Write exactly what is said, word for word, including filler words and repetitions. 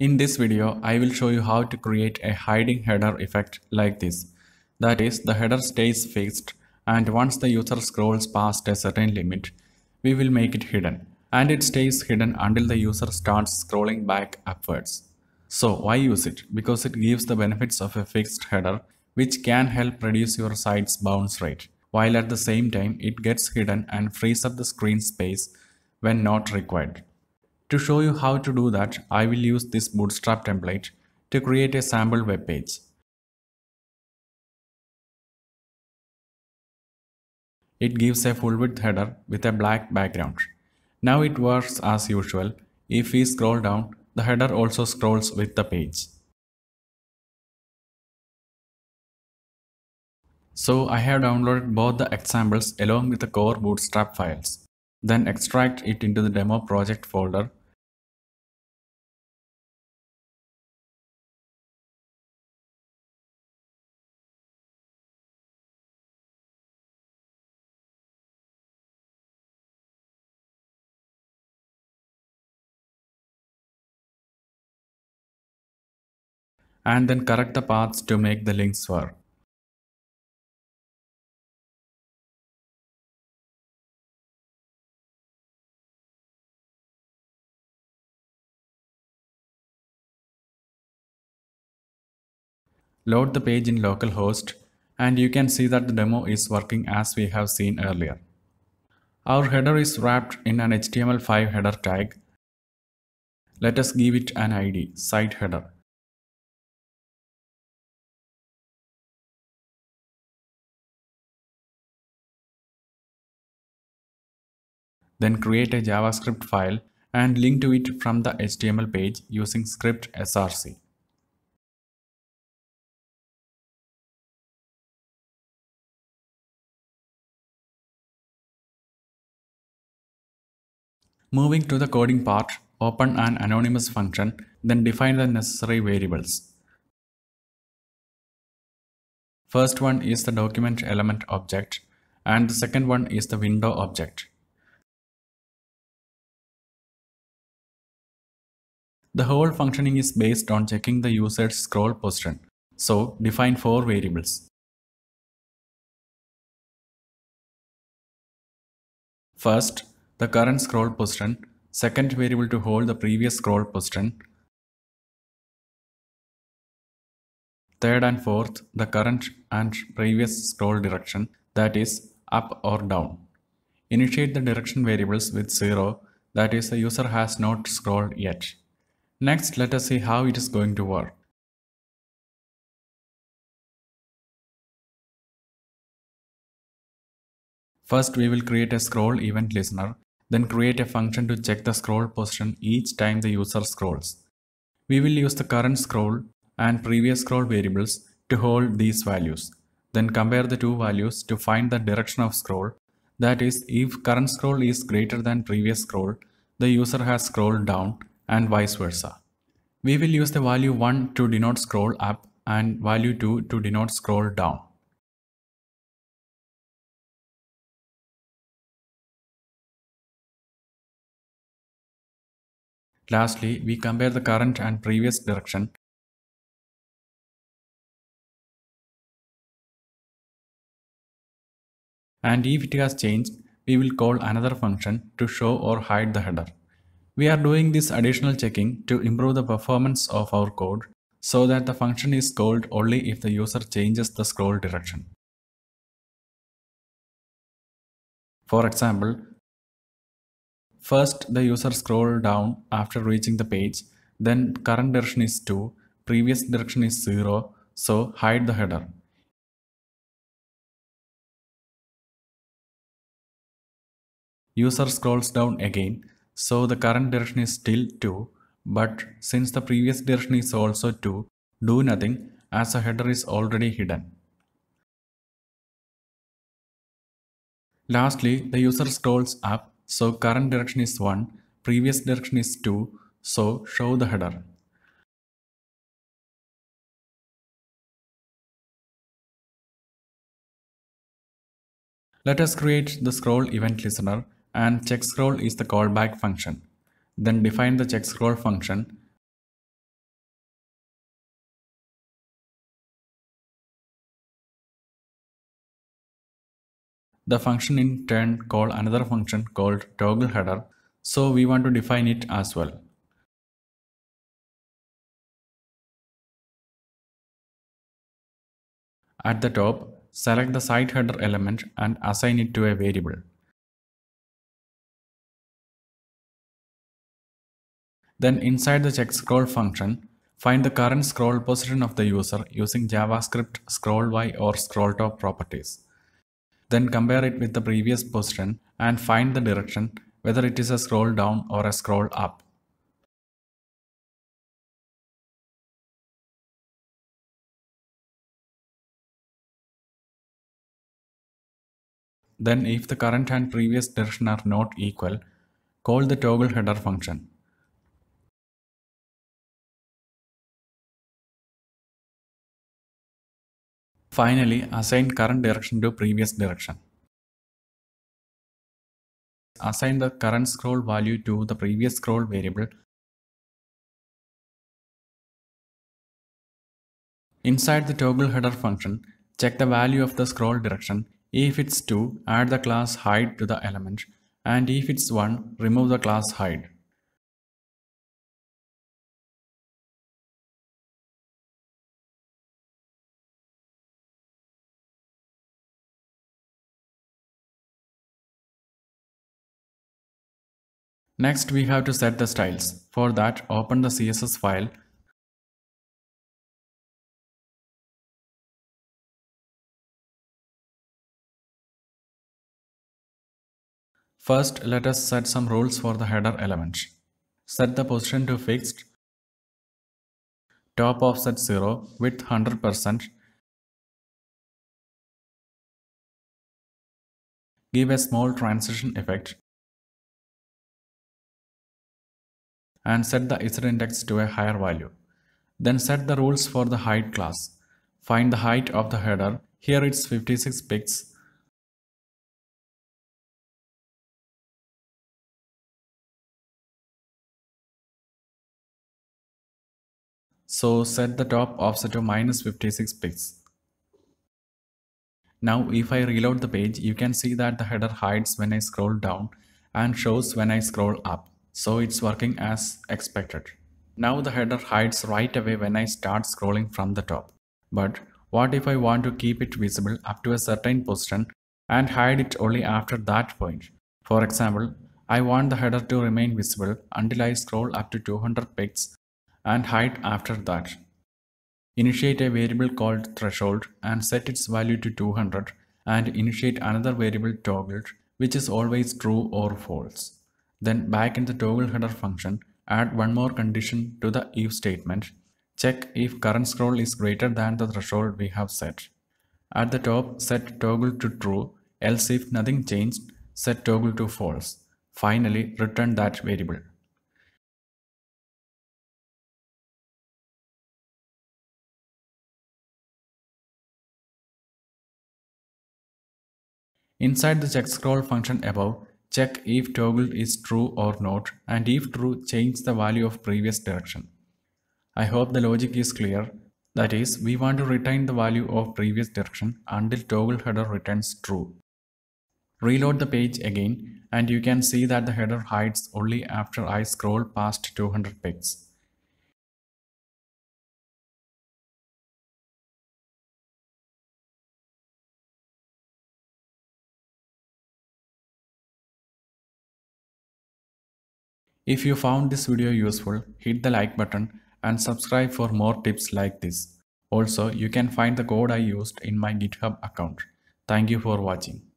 In this video, I will show you how to create a hiding header effect like this. That is, the header stays fixed, and once the user scrolls past a certain limit, we will make it hidden, and it stays hidden until the user starts scrolling back upwards. So why use it? Because it gives the benefits of a fixed header, which can help reduce your site's bounce rate, while at the same time it gets hidden and frees up the screen space when not required. To show you how to do that, I will use this Bootstrap template to create a sample web page. It gives a full width header with a black background. Now it works as usual. If we scroll down, the header also scrolls with the page. So I have downloaded both the examples along with the core Bootstrap files. Then extract it into the demo project folder. And then correct the paths to make the links work. Load the page in localhost, and you can see that the demo is working as we have seen earlier. Our header is wrapped in an H T M L five header tag. Let us give it an I D, site header. Then create a JavaScript file and link to it from the H T M L page using script src. Moving to the coding part, open an anonymous function, then define the necessary variables. First one is the document element object, and the second one is the window object. The whole functioning is based on checking the user's scroll position, so define four variables. First, the current scroll position, second variable to hold the previous scroll position, third and fourth the current and previous scroll direction, that is up or down. Initiate the direction variables with zero, that is the user has not scrolled yet. Next, let us see how it is going to work. First, we will create a scroll event listener. Then create a function to check the scroll position each time the user scrolls. We will use the current scroll and previous scroll variables to hold these values. Then compare the two values to find the direction of scroll. That is, if current scroll is greater than previous scroll, the user has scrolled down, and vice versa. We will use the value one to denote scroll up and value two to denote scroll down. Lastly, we compare the current and previous direction. And if it has changed, we will call another function to show or hide the header. We are doing this additional checking to improve the performance of our code so that the function is called only if the user changes the scroll direction. For example, first, the user scrolled down after reaching the page, then current direction is two, previous direction is zero, so hide the header. User scrolls down again, so the current direction is still two, but since the previous direction is also two, do nothing as the header is already hidden. Lastly, the user scrolls up. So current direction is one, previous direction is two, so show the header. Let us create the scroll event listener, and check scroll is the callback function. Then define the check scroll function. the function in turn call another function called toggle header. So we want to define it as well. At the top, select the site header element and assign it to a variable. Then inside the checkScroll function, find the current scroll position of the user using JavaScript scroll y or scroll top properties. Then compare it with the previous position and find the direction, whether it is a scroll down or a scroll up. Then if the current and previous direction are not equal, call the toggle header function. Finally, assign current direction to previous direction. Assign the current scroll value to the previous scroll variable. Inside the toggle header function, check the value of the scroll direction. If it's two, add the class hide to the element, and if it's one, remove the class hide. Next, we have to set the styles. For that, open the C S S file. First, let us set some rules for the header element. Set the position to fixed, top offset zero, width one hundred percent. Give a small transition effect. And set the z index to a higher value. Then set the rules for the height class. Find the height of the header. Here it's fifty-six pixels. So set the top offset to minus fifty-six pixels. Now if I reload the page, you can see that the header hides when I scroll down and shows when I scroll up. So it's working as expected. Now the header hides right away when I start scrolling from the top. But what if I want to keep it visible up to a certain position and hide it only after that point? For example, I want the header to remain visible until I scroll up to two hundred pixels. And hide after that. Initiate a variable called threshold and set its value to two hundred, and initiate another variable toggled, which is always true or false. Then back in the toggle header function, add one more condition to the if statement. Check if current scroll is greater than the threshold we have set. At the top, set toggle to true, else if nothing changed, set toggle to false. Finally, return that variable. Inside the checkScroll function above, check if toggle is true or not, and if true, change the value of previous direction. I hope the logic is clear. That is, we want to retain the value of previous direction until toggle header returns true. Reload the page again, and you can see that the header hides only after I scroll past two hundred pixels. If you found this video useful, hit the like button and subscribe for more tips like this. Also, you can find the code I used in my GitHub account. Thank you for watching.